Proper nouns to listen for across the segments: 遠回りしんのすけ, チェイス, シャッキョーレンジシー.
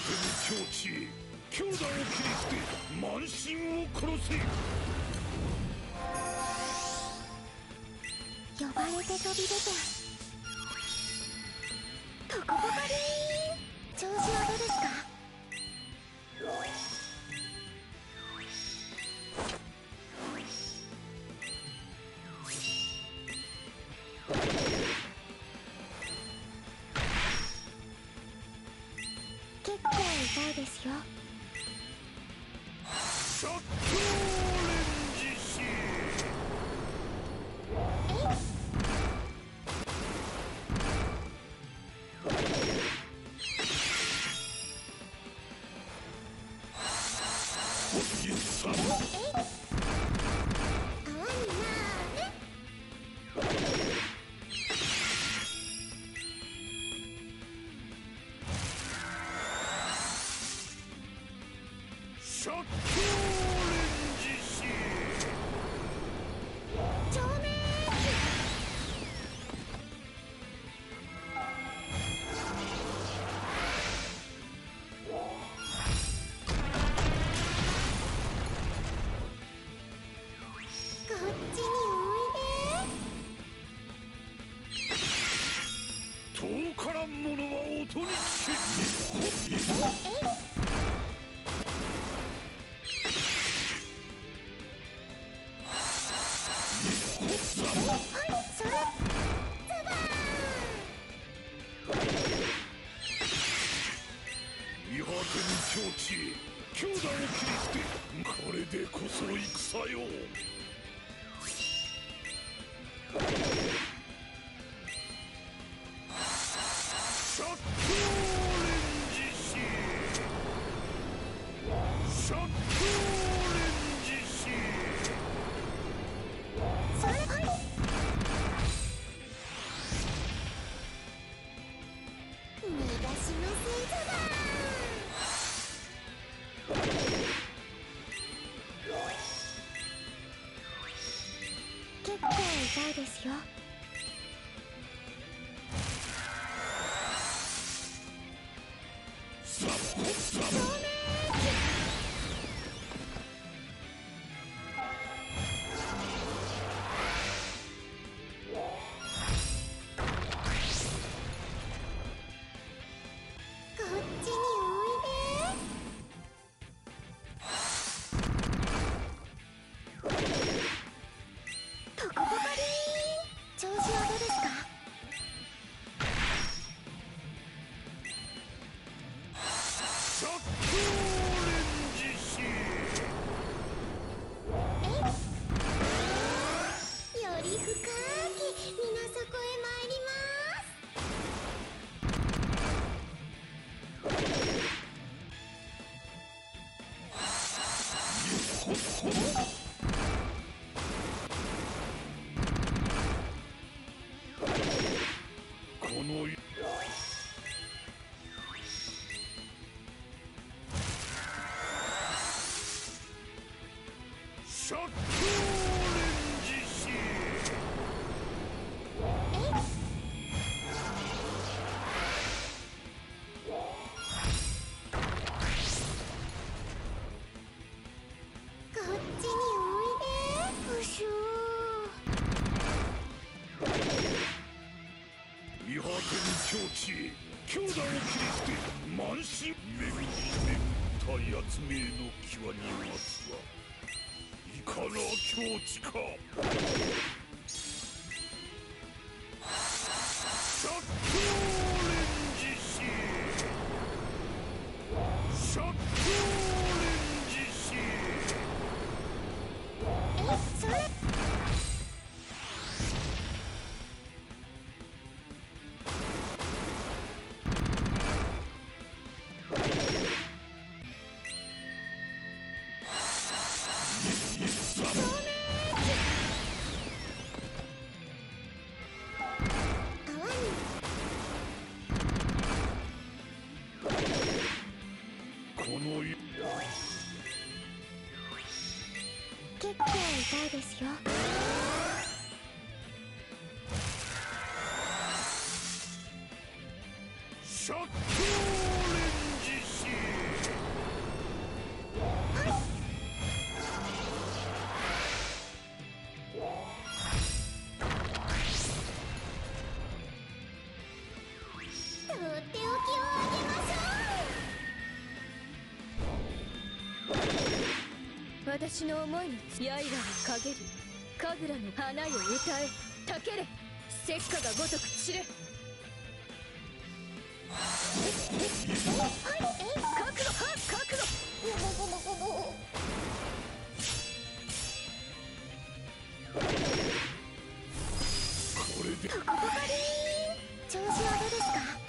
てに境地へ、強打を切りつけ慢心を殺せ。呼ばれて飛び出たとこばかり。調子はどうですか？ですよ。シャッキョーレンジシー。シャッキョーレンジシー。照明。こっちにおいで。遠からんものは音に聞け。強打を切りつけ、これでこそ戦よ。シャッキョーレンジシー。シャッキョー。痛いですよ。シャッキョーレンジシー。こっちにおいで。うしょ。見果てに境地へ、強打を切りつけ慢心。巡り巡った奴めの際に待つはこの境地か。シャッキョーレンジシー。シャッキョーレンジシー。それ。私の思いに刃をかげる神楽の花よ歌えたけれ石火がごとく散る覚悟覚悟これでここが調子はどうですか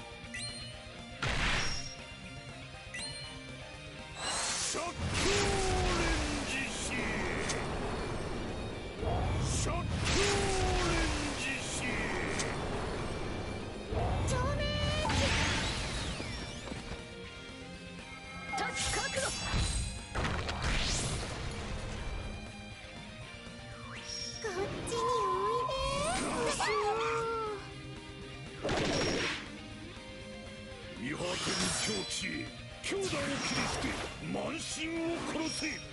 兄弟を切り捨て、慢心を殺せ。